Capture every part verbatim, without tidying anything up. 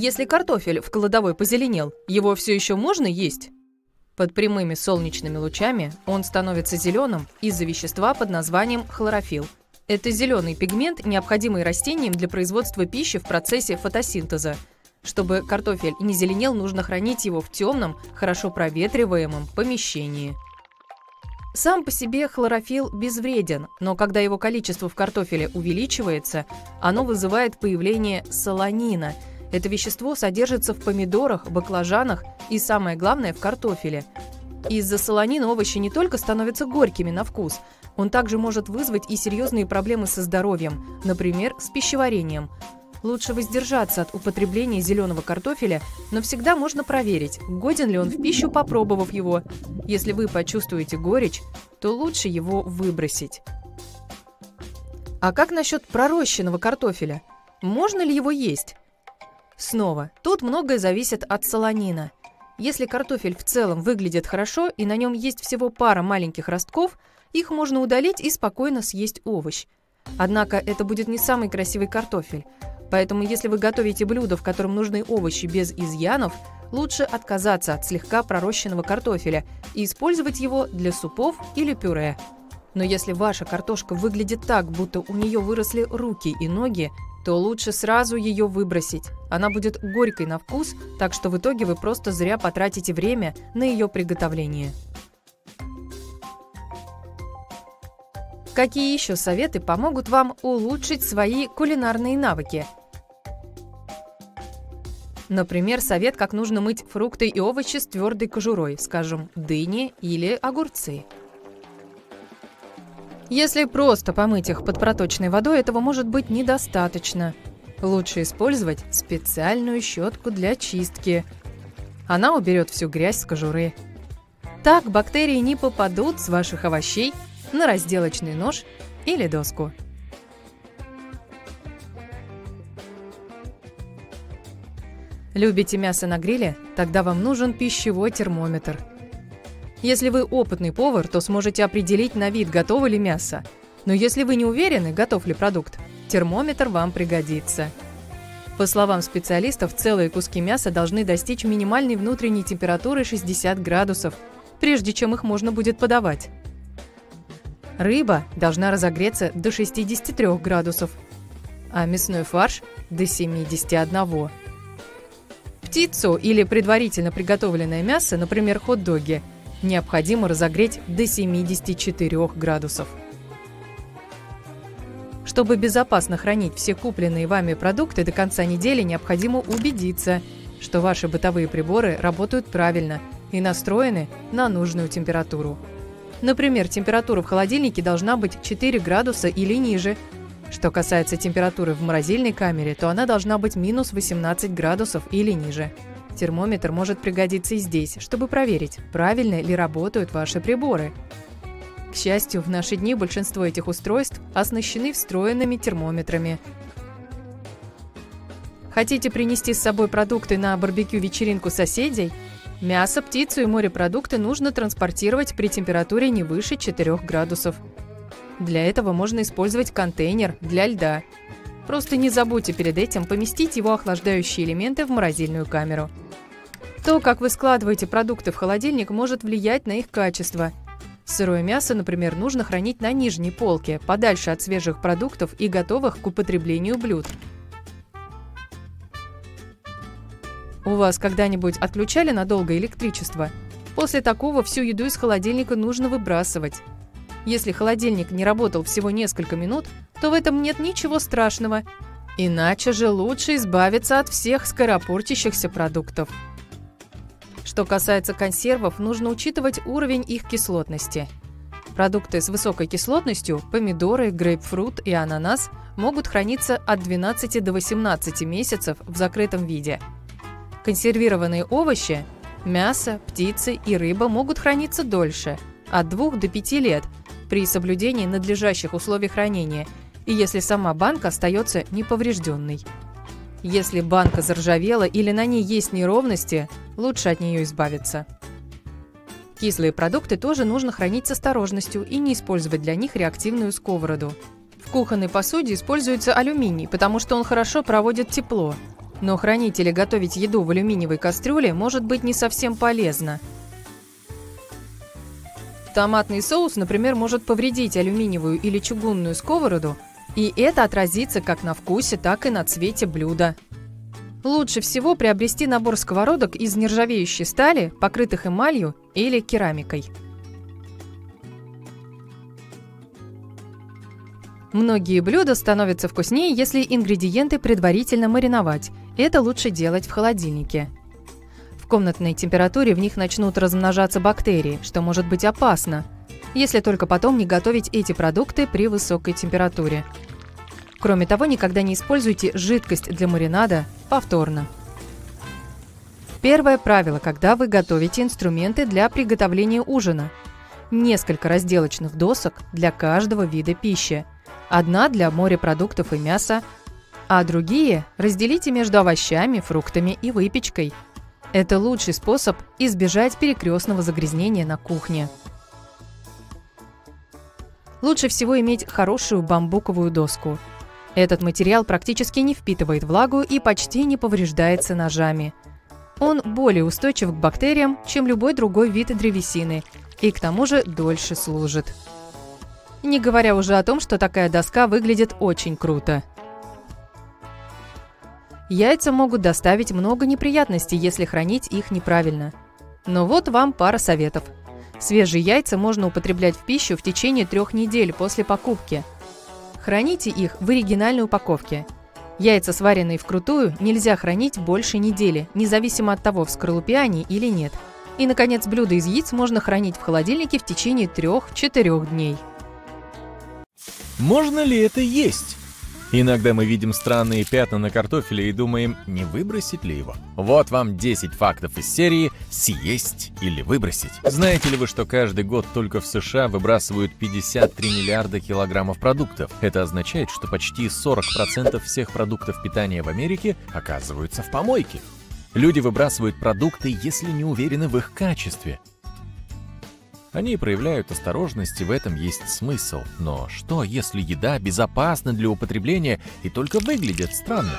Если картофель в кладовой позеленел, его все еще можно есть? Под прямыми солнечными лучами он становится зеленым из-за вещества под названием хлорофилл. Это зеленый пигмент, необходимый растениям для производства пищи в процессе фотосинтеза. Чтобы картофель не зеленел, нужно хранить его в темном, хорошо проветриваемом помещении. Сам по себе хлорофилл безвреден, но когда его количество в картофеле увеличивается, оно вызывает появление солонина. Это вещество содержится в помидорах, баклажанах и, самое главное, в картофеле. Из-за солонина овощи не только становятся горькими на вкус, он также может вызвать и серьезные проблемы со здоровьем, например, с пищеварением. Лучше воздержаться от употребления зеленого картофеля, но всегда можно проверить, годен ли он в пищу, попробовав его. Если вы почувствуете горечь, то лучше его выбросить. А как насчет пророщенного картофеля? Можно ли его есть? Снова, тут многое зависит от солонина. Если картофель в целом выглядит хорошо и на нем есть всего пара маленьких ростков, их можно удалить и спокойно съесть овощ. Однако это будет не самый красивый картофель. Поэтому, если вы готовите блюдо, в котором нужны овощи без изъянов, лучше отказаться от слегка пророщенного картофеля и использовать его для супов или пюре. Но если ваша картошка выглядит так, будто у нее выросли руки и ноги, то лучше сразу ее выбросить. Она будет горькой на вкус, так что в итоге вы просто зря потратите время на ее приготовление. Какие еще советы помогут вам улучшить свои кулинарные навыки? Например, совет, как нужно мыть фрукты и овощи с твердой кожурой, скажем, дыни или огурцы. Если просто помыть их под проточной водой, этого может быть недостаточно. Лучше использовать специальную щетку для чистки. Она уберет всю грязь с кожуры. Так бактерии не попадут с ваших овощей на разделочный нож или доску. Любите мясо на гриле? Тогда вам нужен пищевой термометр. Если вы опытный повар, то сможете определить на вид, готово ли мясо. Но если вы не уверены, готов ли продукт, термометр вам пригодится. По словам специалистов, целые куски мяса должны достичь минимальной внутренней температуры шестьдесят градусов, прежде чем их можно будет подавать. Рыба должна разогреться до шестидесяти трёх градусов, а мясной фарш – до семидесяти одного. Птицу или предварительно приготовленное мясо, например, хот-доги, необходимо разогреть до семидесяти четырёх градусов. Чтобы безопасно хранить все купленные вами продукты до конца недели, необходимо убедиться, что ваши бытовые приборы работают правильно и настроены на нужную температуру. Например, температура в холодильнике должна быть четыре градуса или ниже. Что касается температуры в морозильной камере, то она должна быть минус восемнадцать градусов или ниже. Термометр может пригодиться и здесь, чтобы проверить, правильно ли работают ваши приборы. К счастью, в наши дни большинство этих устройств оснащены встроенными термометрами. Хотите принести с собой продукты на барбекю-вечеринку соседей? Мясо, птицу и морепродукты нужно транспортировать при температуре не выше четырёх градусов. Для этого можно использовать контейнер для льда. Просто не забудьте перед этим поместить его охлаждающие элементы в морозильную камеру. То, как вы складываете продукты в холодильник, может влиять на их качество. Сырое мясо, например, нужно хранить на нижней полке, подальше от свежих продуктов и готовых к употреблению блюд. У вас когда-нибудь отключали надолго электричество? После такого всю еду из холодильника нужно выбрасывать. Если холодильник не работал всего несколько минут, то в этом нет ничего страшного. Иначе же лучше избавиться от всех скоропортящихся продуктов. Что касается консервов, нужно учитывать уровень их кислотности. Продукты с высокой кислотностью – помидоры, грейпфрут и ананас – могут храниться от двенадцати до восемнадцати месяцев в закрытом виде. Консервированные овощи, мясо, птицы и рыба могут храниться дольше, от двух до пяти лет, при соблюдении надлежащих условий хранения, и если сама банка остается неповрежденной. Если банка заржавела или на ней есть неровности, лучше от нее избавиться. Кислые продукты тоже нужно хранить с осторожностью и не использовать для них реактивную сковороду. В кухонной посуде используется алюминий, потому что он хорошо проводит тепло. Но хранителю готовить еду в алюминиевой кастрюле может быть не совсем полезно. Томатный соус, например, может повредить алюминиевую или чугунную сковороду, и это отразится как на вкусе, так и на цвете блюда. Лучше всего приобрести набор сковородок из нержавеющей стали, покрытых эмалью или керамикой. Многие блюда становятся вкуснее, если ингредиенты предварительно мариновать. Это лучше делать в холодильнике. В комнатной температуре в них начнут размножаться бактерии, что может быть опасно, если только потом не готовить эти продукты при высокой температуре. Кроме того, никогда не используйте жидкость для маринада повторно. Первое правило, когда вы готовите инструменты для приготовления ужина. Несколько разделочных досок для каждого вида пищи. Одна для морепродуктов и мяса, а другие разделите между овощами, фруктами и выпечкой. Это лучший способ избежать перекрестного загрязнения на кухне. Лучше всего иметь хорошую бамбуковую доску. Этот материал практически не впитывает влагу и почти не повреждается ножами. Он более устойчив к бактериям, чем любой другой вид древесины, и к тому же дольше служит. Не говоря уже о том, что такая доска выглядит очень круто. Яйца могут доставить много неприятностей, если хранить их неправильно. Но вот вам пара советов. Свежие яйца можно употреблять в пищу в течение трех недель после покупки. Храните их в оригинальной упаковке. Яйца, сваренные вкрутую, нельзя хранить больше недели, независимо от того, в скорлупе они или нет. И, наконец, блюдо из яиц можно хранить в холодильнике в течение трёх-четырёх дней. Можно ли это есть? Иногда мы видим странные пятна на картофеле и думаем, не выбросить ли его. Вот вам десять фактов из серии «Съесть или выбросить». Знаете ли вы, что каждый год только в США выбрасывают пятьдесят три миллиарда килограммов продуктов? Это означает, что почти сорок процентов всех продуктов питания в Америке оказываются в помойке. Люди выбрасывают продукты, если не уверены в их качестве. Они проявляют осторожность, и в этом есть смысл. Но что, если еда безопасна для употребления и только выглядит странно?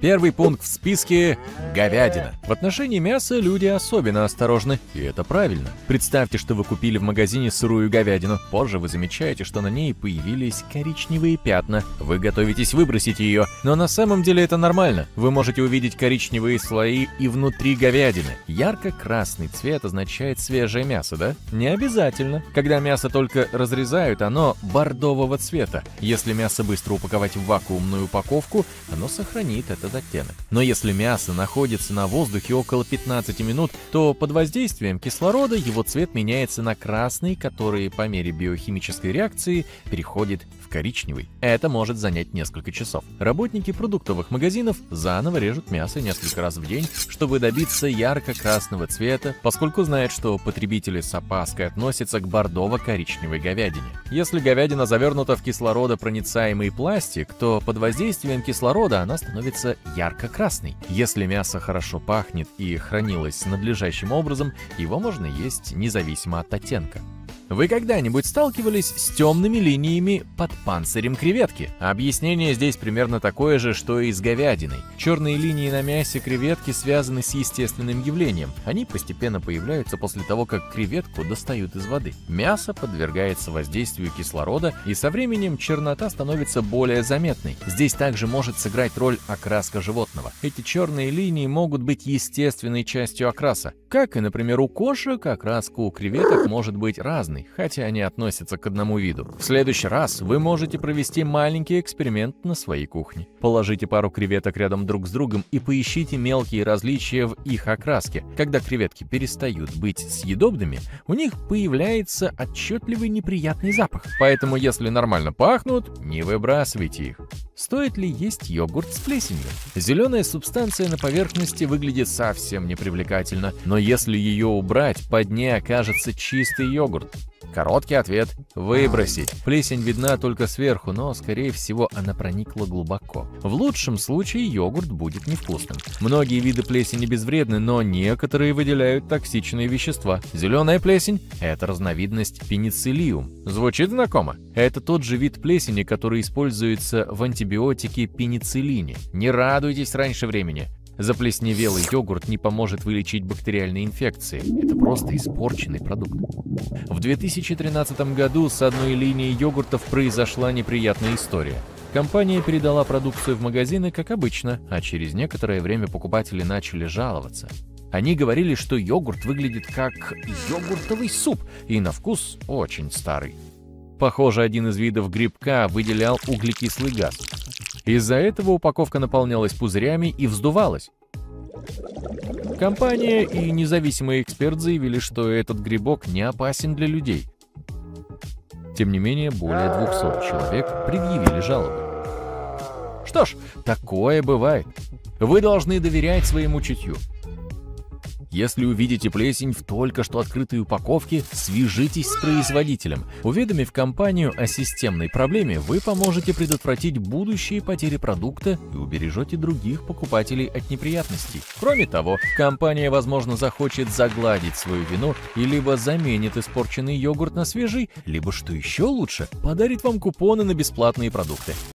Первый пункт в списке – говядина. В отношении мяса люди особенно осторожны, и это правильно. Представьте, что вы купили в магазине сырую говядину. Позже вы замечаете, что на ней появились коричневые пятна. Вы готовитесь выбросить ее, но на самом деле это нормально. Вы можете увидеть коричневые слои и внутри говядины. Ярко-красный цвет означает свежее мясо, да? Не обязательно. Когда мясо только разрезают, оно бордового цвета. Если мясо быстро упаковать в вакуумную упаковку, оно сохранит этот оттенок. Но если мясо находится на воздухе около пятнадцати минут, то под воздействием кислорода его цвет меняется на красный, который по мере биохимической реакции переходит в коричневый. Это может занять несколько часов. Работники продуктовых магазинов заново режут мясо несколько раз в день, чтобы добиться ярко-красного цвета, поскольку знают, что потребители с опаской относятся к бордово-коричневой говядине. Если говядина завернута в кислородопроницаемый пластик, то под воздействием кислорода она становится ярко-красный. Если мясо хорошо пахнет и хранилось надлежащим образом, его можно есть независимо от оттенка. Вы когда-нибудь сталкивались с темными линиями под панцирем креветки? Объяснение здесь примерно такое же, что и с говядиной. Черные линии на мясе креветки связаны с естественным явлением. Они постепенно появляются после того, как креветку достают из воды. Мясо подвергается воздействию кислорода, и со временем чернота становится более заметной. Здесь также может сыграть роль окраска животного. Эти черные линии могут быть естественной частью окраса. Как и, например, у кошек, окраска у креветок может быть разной, хотя они относятся к одному виду. В следующий раз вы можете провести маленький эксперимент на своей кухне. Положите пару креветок рядом друг с другом и поищите мелкие различия в их окраске. Когда креветки перестают быть съедобными, у них появляется отчетливый неприятный запах. Поэтому, если нормально пахнут, не выбрасывайте их. Стоит ли есть йогурт с плесенью? Зеленая субстанция на поверхности выглядит совсем непривлекательно, но если ее убрать, под ней окажется чистый йогурт. Короткий ответ – выбросить. Плесень видна только сверху, но, скорее всего, она проникла глубоко. В лучшем случае йогурт будет невкусным. Многие виды плесени безвредны, но некоторые выделяют токсичные вещества. Зеленая плесень – это разновидность пенициллиум. Звучит знакомо? Это тот же вид плесени, который используется в антибиотике пенициллине. Не радуйтесь раньше времени. Заплесневелый йогурт не поможет вылечить бактериальные инфекции. Это просто испорченный продукт. В две тысячи тринадцатом году с одной линии йогуртов произошла неприятная история. Компания передала продукцию в магазины, как обычно, а через некоторое время покупатели начали жаловаться. Они говорили, что йогурт выглядит как йогуртовый суп и на вкус очень старый. Похоже, один из видов грибка выделял углекислый газ. Из-за этого упаковка наполнялась пузырями и вздувалась. Компания и независимый эксперт заявили, что этот грибок не опасен для людей. Тем не менее, более двухсот человек предъявили жалобы. Что ж, такое бывает. Вы должны доверять своему чутью. Если увидите плесень в только что открытой упаковке, свяжитесь с производителем. Уведомив компанию о системной проблеме, вы поможете предотвратить будущие потери продукта и убережете других покупателей от неприятностей. Кроме того, компания, возможно, захочет загладить свою вину и либо заменит испорченный йогурт на свежий, либо, что еще лучше, подарит вам купоны на бесплатные продукты.